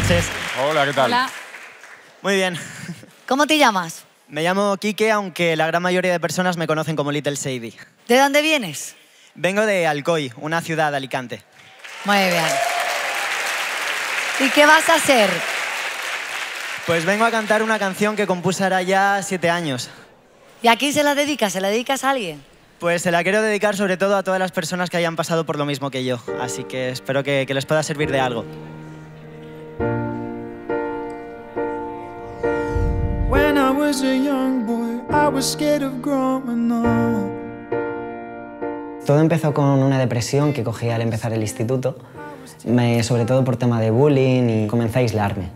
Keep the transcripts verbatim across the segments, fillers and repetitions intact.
noches. Hola, ¿qué tal? Hola. Muy bien. ¿Cómo te llamas? Me llamo Quique, aunque la gran mayoría de personas me conocen como Little Sadie. ¿De dónde vienes? Vengo de Alcoy, una ciudad de Alicante. Muy bien. ¿Y qué vas a hacer? Pues vengo a cantar una canción que compuse ahora ya siete años. ¿Y a quién se la dedicas? ¿Se la dedicas a alguien? Pues se la quiero dedicar sobre todo a todas las personas que hayan pasado por lo mismo que yo. Así que espero que, que les pueda servir de algo. When I was a young boy, I was scared of growing up. Todo empezó con una depresión que cogí al empezar el instituto, me, sobre todo por tema de bullying, y comencé a aislarme.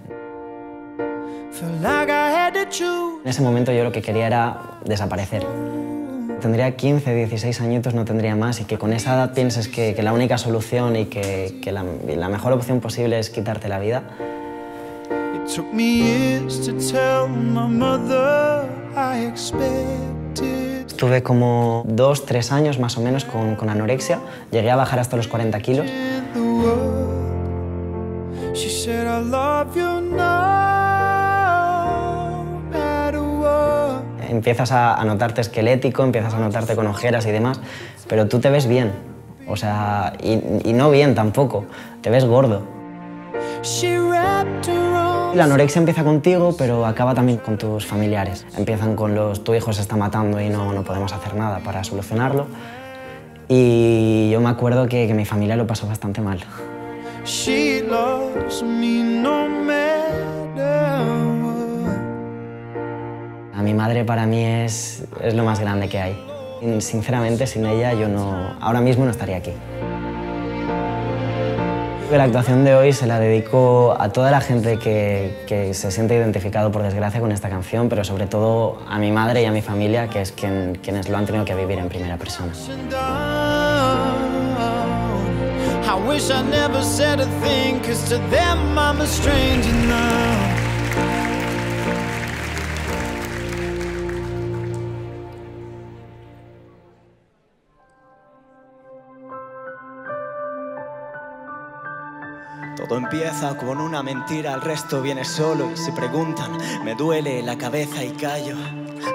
En ese momento yo lo que quería era desaparecer. Tendría quince, dieciséis añitos, no tendría más, y que con esa edad pienses que, que la única solución y que, que la, y la mejor opción posible es quitarte la vida. Estuve como dos, tres años más o menos con, con anorexia. Llegué a bajar hasta los cuarenta kilos. Empiezas a notarte esquelético, empiezas a notarte con ojeras y demás, pero tú te ves bien, o sea, y, y no bien tampoco, te ves gordo. La anorexia empieza contigo, pero acaba también con tus familiares. Empiezan con los, tu hijo se está matando y no, no podemos hacer nada para solucionarlo. Y yo me acuerdo que, que mi familia lo pasó bastante mal. Mi madre para mí es, es lo más grande que hay. Sinceramente, sin ella yo no, ahora mismo no estaría aquí. La actuación de hoy se la dedico a toda la gente que, que se siente identificado, por desgracia, con esta canción, pero sobre todo a mi madre y a mi familia, que es quien, quienes lo han tenido que vivir en primera persona. Todo empieza con una mentira, el resto viene solo. Si preguntan, me duele la cabeza y callo.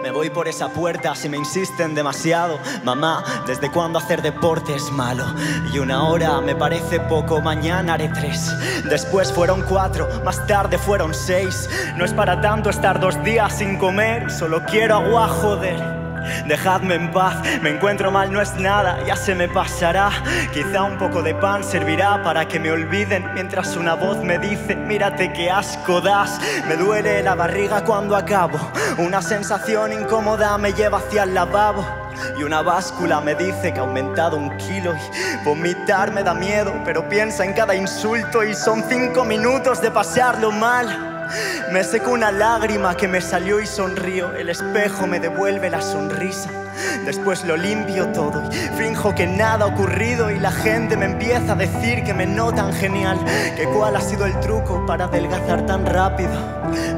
Me voy por esa puerta si me insisten demasiado. Mamá, ¿desde cuándo hacer deporte es malo? Y una hora me parece poco, mañana haré tres. Después fueron cuatro, más tarde fueron seis. No es para tanto estar dos días sin comer, solo quiero agua, joder. Dejadme en paz, me encuentro mal, no es nada, ya se me pasará. Quizá un poco de pan servirá para que me olviden, mientras una voz me dice, mírate qué asco das. Me duele la barriga cuando acabo, una sensación incómoda me lleva hacia el lavabo, y una báscula me dice que ha aumentado un kilo. Y vomitar me da miedo, pero piensa en cada insulto, y son cinco minutos de pasarlo mal. Me seco una lágrima que me salió y sonrío. El espejo me devuelve la sonrisa. Después lo limpio todo y finjo que nada ha ocurrido. Y la gente me empieza a decir que me notan genial, que cuál ha sido el truco para adelgazar tan rápido.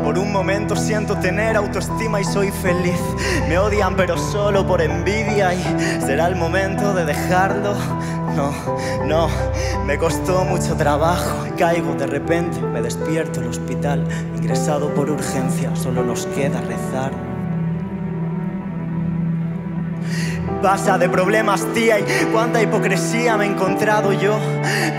Por un momento siento tener autoestima y soy feliz. Me odian pero solo por envidia. Y será el momento de dejarlo. No, no, me costó mucho trabajo. Caigo de repente, me despierto en el hospital, ingresado por urgencia, solo nos queda rezar. Pasa de problemas, tía, y cuánta hipocresía me he encontrado yo.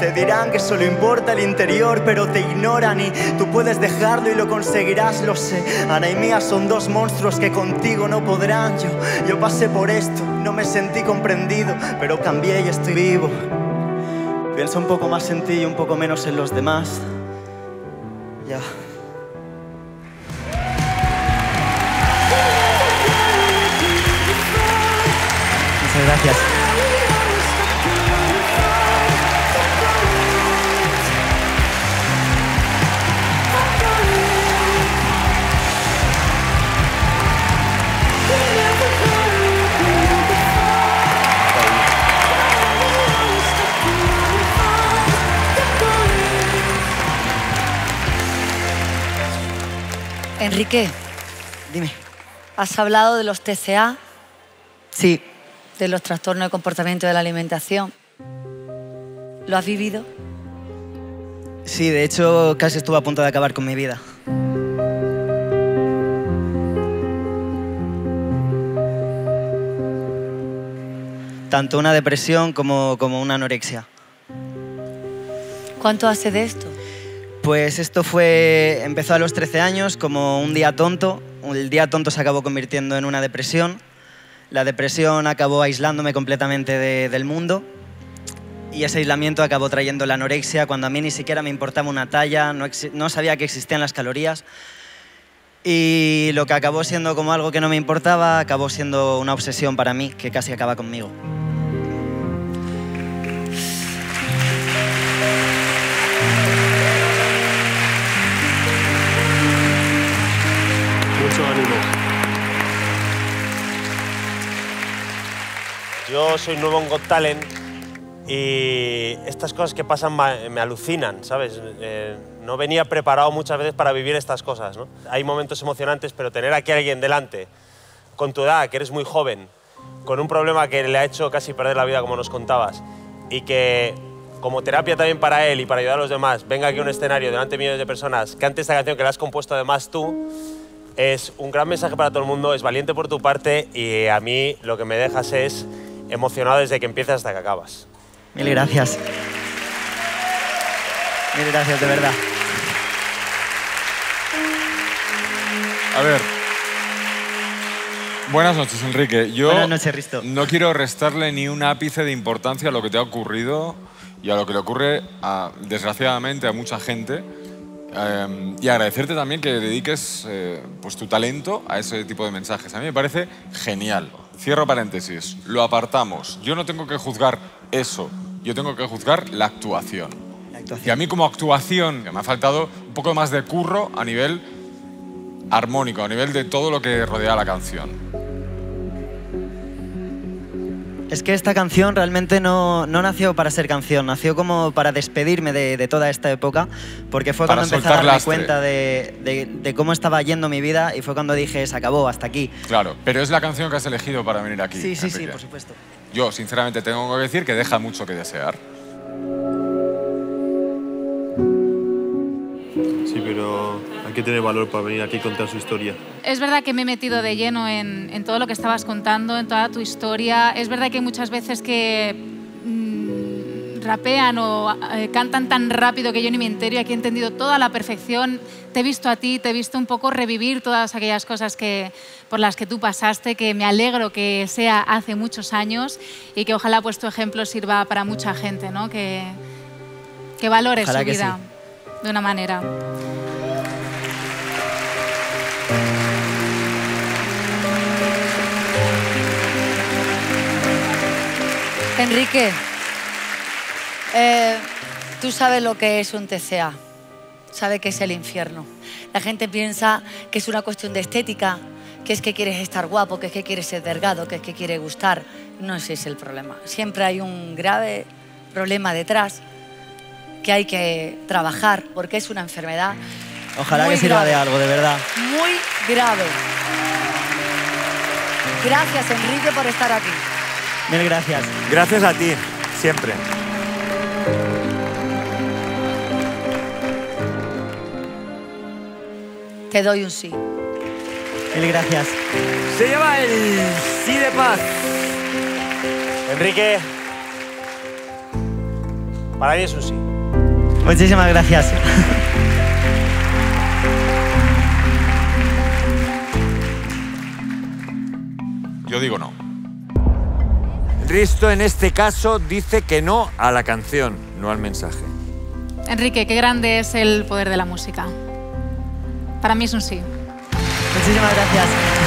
Te dirán que solo importa el interior, pero te ignoran y tú puedes dejarlo y lo conseguirás, lo sé. Ana y mía son dos monstruos que contigo no podrán. Yo, yo pasé por esto, no me sentí comprendido, pero cambié y estoy vivo. Pienso un poco más en ti y un poco menos en los demás. Ya. Gracias. Enrique, dime. ¿Has hablado de los T C A? Sí. De los trastornos de comportamiento de la alimentación. ¿Lo has vivido? Sí, de hecho, casi estuve a punto de acabar con mi vida. Tanto una depresión como, como una anorexia. ¿Cuánto hace de esto? Pues esto fue... Empezó a los trece años como un día tonto. El día tonto se acabó convirtiendo en una depresión. La depresión acabó aislándome completamente de, del mundo. Y ese aislamiento acabó trayendo la anorexia cuando a mí ni siquiera me importaba una talla, no, no sabía que existían las calorías. Y lo que acabó siendo como algo que no me importaba, acabó siendo una obsesión para mí que casi acaba conmigo. Mucho ánimo. Yo soy nuevo en Got Talent y estas cosas que pasan me alucinan, ¿sabes? Eh, no venía preparado muchas veces para vivir estas cosas, ¿no? Hay momentos emocionantes, pero tener aquí a alguien delante, con tu edad, que eres muy joven, con un problema que le ha hecho casi perder la vida, como nos contabas, y que como terapia también para él y para ayudar a los demás, venga aquí a un escenario delante de millones de personas, cante esta canción que la has compuesto además tú, es un gran mensaje para todo el mundo, es valiente por tu parte y a mí lo que me dejas es emocionado desde que empiezas hasta que acabas. Mil gracias. Mil gracias, de verdad. A ver. Buenas noches, Enrique. Yo Buenas noches, Risto. No quiero restarle ni un ápice de importancia a lo que te ha ocurrido y a lo que le ocurre, a, desgraciadamente, a mucha gente. Eh, y agradecerte también que dediques eh, pues tu talento a ese tipo de mensajes. A mí me parece genial. Cierro paréntesis. Lo apartamos. Yo no tengo que juzgar eso. Yo tengo que juzgar la actuación. La actuación. Y a mí como actuación que me ha faltado un poco más de curro a nivel armónico, a nivel de todo lo que rodea la canción. Es que esta canción realmente no, no nació para ser canción, nació como para despedirme de, de toda esta época, porque fue para cuando empecé a darme lastre. cuenta de, de, de cómo estaba yendo mi vida y fue cuando dije, se acabó, hasta aquí. Claro, pero es la canción que has elegido para venir aquí. Sí, sí, sí, por supuesto. Yo, sinceramente, tengo que decir que deja mucho que desear. Sí, pero hay que tener valor para venir aquí y contar su historia. Es verdad que me he metido de lleno en, en todo lo que estabas contando, en toda tu historia. Es verdad que hay muchas veces que mmm, rapean o eh, cantan tan rápido que yo ni me entero y aquí he entendido toda a la perfección. Te he visto a ti, te he visto un poco revivir todas aquellas cosas que, por las que tú pasaste, que me alegro que sea hace muchos años y que ojalá pues, tu ejemplo sirva para mucha gente, ¿no? Que, que valore ojalá su que vida. Sí. De una manera. Enrique, eh, tú sabes lo que es un T C A, sabes que es el infierno. La gente piensa que es una cuestión de estética, que es que quieres estar guapo, que es que quieres ser delgado, que es que quieres gustar. No ese es el problema. Siempre hay un grave problema detrás que hay que trabajar, porque es una enfermedad. Ojalá que sirva de algo, de verdad. Muy grave. Gracias, Enrique, por estar aquí. Mil gracias. Gracias a ti, siempre. Te doy un sí. Mil gracias. Se lleva el sí de paz. Enrique, para mí es un sí. Muchísimas gracias. Yo digo no. Risto, en este caso, dice que no a la canción, no al mensaje. Enrique, qué grande es el poder de la música. Para mí es un sí. Muchísimas gracias.